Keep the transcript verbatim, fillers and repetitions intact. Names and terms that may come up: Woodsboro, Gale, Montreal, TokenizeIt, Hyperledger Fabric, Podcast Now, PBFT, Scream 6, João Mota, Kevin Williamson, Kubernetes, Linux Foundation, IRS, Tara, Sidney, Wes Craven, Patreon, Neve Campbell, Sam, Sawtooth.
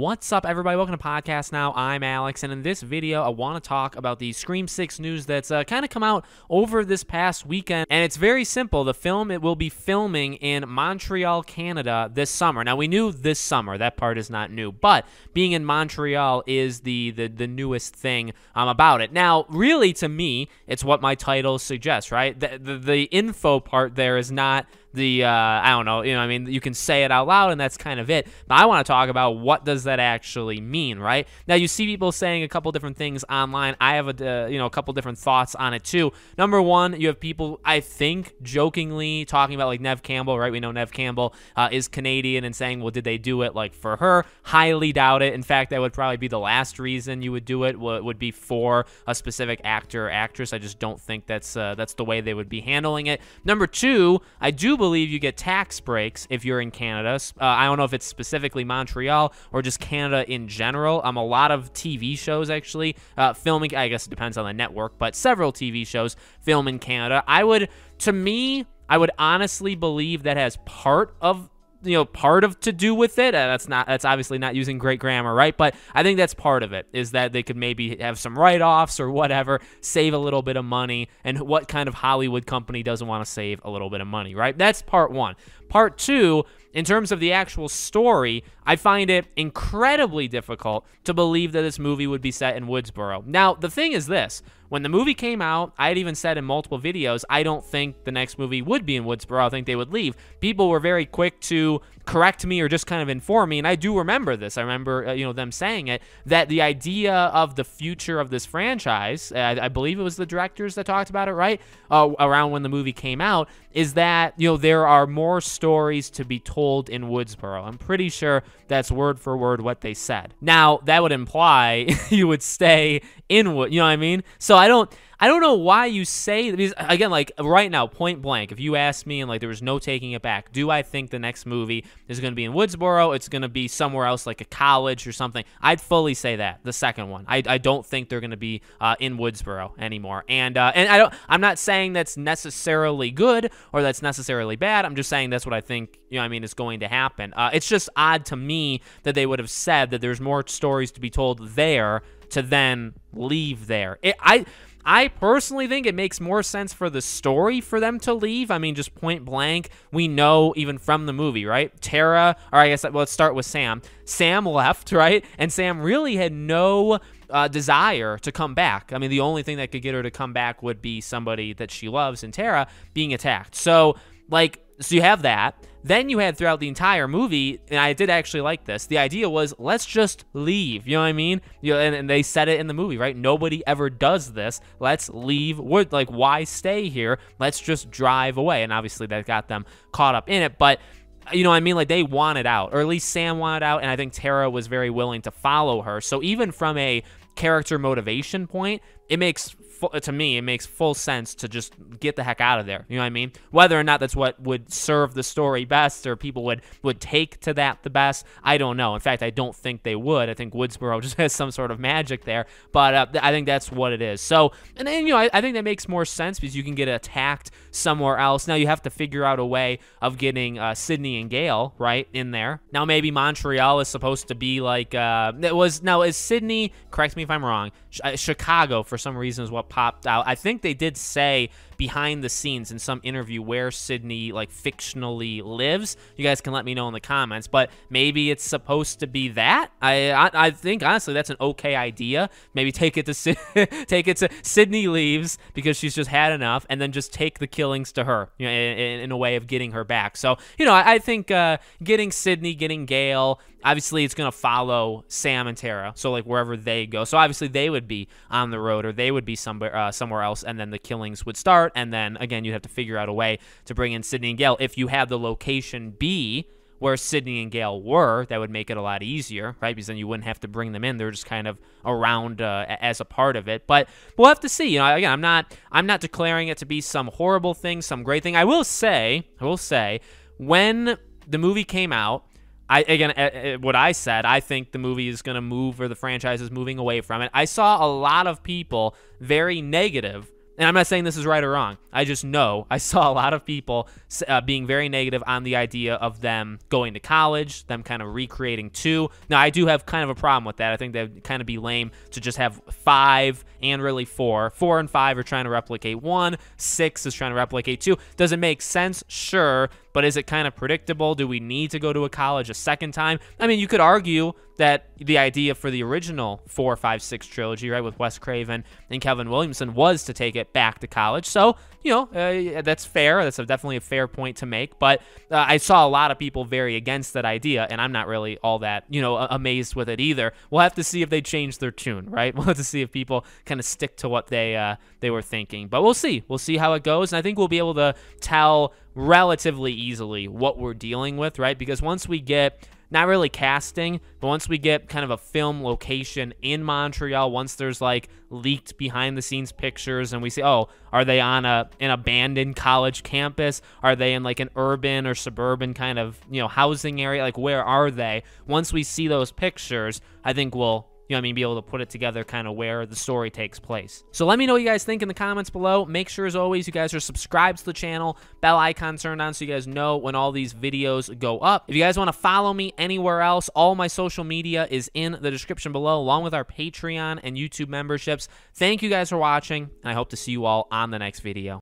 What's up, everybody? Welcome to Podcast Now. I'm Alex, and in this video, I want to talk about the Scream six news that's uh, kind of come out over this past weekend, and it's very simple. The film, it will be filming in Montreal, Canada this summer. Now, we knew this summer. That part is not new, but being in Montreal is the, the, the newest thing um, about it. Now, really, to me, it's what my title suggests, right? The, the, the info part there is not the, uh, I don't know, you know, I mean, you can say it out loud, and that's kind of it. But I want to talk about what does that actually mean, right? Now, you see people saying a couple different things online. I have, a, uh, you know, a couple different thoughts on it, too. Number one, you have people, I think, jokingly talking about, like, Neve Campbell, right? We know Neve Campbell uh, is Canadian, and saying, well, did they do it, like, for her? Highly doubt it. In fact, that would probably be the last reason you would do it, would be for a specific actor or actress. I just don't think that's, uh, that's the way they would be handling it. Number two, I do believe you get tax breaks if you're in Canada. Uh, I don't know if it's specifically Montreal or just Canada in general. Um, a lot of T V shows actually uh, filming, I guess it depends on the network, but several T V shows film in Canada. I would, to me, I would honestly believe that has part of you know, part of to do with it. Uh, that's not, that's obviously not using great grammar, right? But I think that's part of it, is that they could maybe have some write-offs or whatever, save a little bit of money. And what kind of Hollywood company doesn't want to save a little bit of money, right? That's part one. Part two, in terms of the actual story, I find it incredibly difficult to believe that this movie would be set in Woodsboro. Now, the thing is this. When the movie came out, I had even said in multiple videos, I don't think the next movie would be in Woodsboro. I think they would leave. People were very quick to correct me or just kind of inform me, and I do remember this. I remember uh, you know them saying it, that the idea of the future of this franchise, uh, I believe it was the directors that talked about it, right, uh, around when the movie came out, is that you know there are more stories to be told in Woodsboro. I'm pretty sure that's word for word what they said. Now, that would imply you would stay in Wood, you know what I mean? So I don't I don't know why you say, because again, like right now, point blank, if you ask me and like there was no taking it back, do I think the next movie is going to be in Woodsboro? It's going to be somewhere else, like a college or something. I'd fully say that, the second one. I, I don't think they're going to be uh, in Woodsboro anymore. And uh, and I don't, I'm not saying that's necessarily good or that's necessarily bad. I'm just saying that's what I think, you know what I mean, is going to happen. Uh, it's just odd to me that they would have said that there's more stories to be told there to then leave there. It, I I personally think it makes more sense for the story for them to leave. I mean, just point blank, we know even from the movie, right? Tara, or I guess, well, let's start with Sam. Sam left, right? And Sam really had no uh, desire to come back. I mean, the only thing that could get her to come back would be somebody that she loves, and Tara being attacked. So, like, so you have that. Then you had throughout the entire movie, and I did actually like this, the idea was, let's just leave, you know what I mean? You know, and, and they said it in the movie, right? Nobody ever does this. Let's leave. We're, like, why stay here? Let's just drive away. And obviously that got them caught up in it, but you know what I mean? Like, they wanted out, or at least Sam wanted out, and I think Tara was very willing to follow her. So even from a character motivation point, it makes, to me, it makes full sense to just get the heck out of there. You know what I mean? Whether or not that's what would serve the story best or people would, would take to that the best, I don't know. In fact, I don't think they would. I think Woodsboro just has some sort of magic there, but uh, I think that's what it is. So, and then, you know, I, I think that makes more sense because you can get attacked somewhere else. Now, you have to figure out a way of getting uh, Sidney and Gale, right, in there. Now, maybe Montreal is supposed to be like, uh, it was, now, is Sidney, correct me if I'm wrong, sh uh, Chicago for some reason is what popped out. I think they did say behind the scenes in some interview where Sidney like fictionally lives. You guys can let me know in the comments, but maybe it's supposed to be that. I I, I think honestly that's an okay idea. Maybe take it to take it to Sidney leaves because she's just had enough, and then just take the killings to her, you know, in, in a way of getting her back. So you know, I, I think uh, getting Sidney, getting Gale. Obviously, it's going to follow Sam and Tara, so like wherever they go. So obviously, they would be on the road, or they would be somewhere uh, somewhere else, and then the killings would start. And then again, you'd have to figure out a way to bring in Sidney and Gale. If you have the location B where Sidney and Gale were, that would make it a lot easier, right? Because then you wouldn't have to bring them in. They're just kind of around uh, as a part of it. But we'll have to see. You know, again, I'm not I'm not declaring it to be some horrible thing, some great thing. I will say, I will say, when the movie came out. I, again, what I said, I think the movie is going to move, or the franchise is moving away from it. I saw a lot of people very negative And I'm not saying this is right or wrong. I just know I saw a lot of people uh, being very negative on the idea of them going to college, them kind of recreating two. Now, I do have kind of a problem with that. I think that'd kind of be lame to just have five and really four. Four and five are trying to replicate one. Six is trying to replicate two. Does it make sense? Sure. But is it kind of predictable? Do we need to go to a college a second time? I mean, you could argue that the idea for the original four, five, six trilogy, right, with Wes Craven and Kevin Williamson, was to take it back to college. So, you know, uh, that's fair. That's a, definitely a fair point to make. But uh, I saw a lot of people very against that idea, and I'm not really all that, you know, amazed with it either. We'll have to see if they change their tune, right? We'll have to see if people kind of stick to what they uh, they were thinking. But we'll see. We'll see how it goes, and I think we'll be able to tell relatively easily what we're dealing with, right? Because once we get not really casting, but once we get kind of a film location in Montreal, once there's like leaked behind the scenes pictures and we say, oh, are they on a an abandoned college campus? Are they in like an urban or suburban kind of, you know, housing area? Like, where are they? Once we see those pictures, I think we'll, you know, I mean, be able to put it together kind of where the story takes place. So let me know what you guys think in the comments below. Make sure, as always, you guys are subscribed to the channel, bell icon turned on so you guys know when all these videos go up. If you guys want to follow me anywhere else, all my social media is in the description below, along with our Patreon and YouTube memberships. Thank you guys for watching, and I hope to see you all on the next video.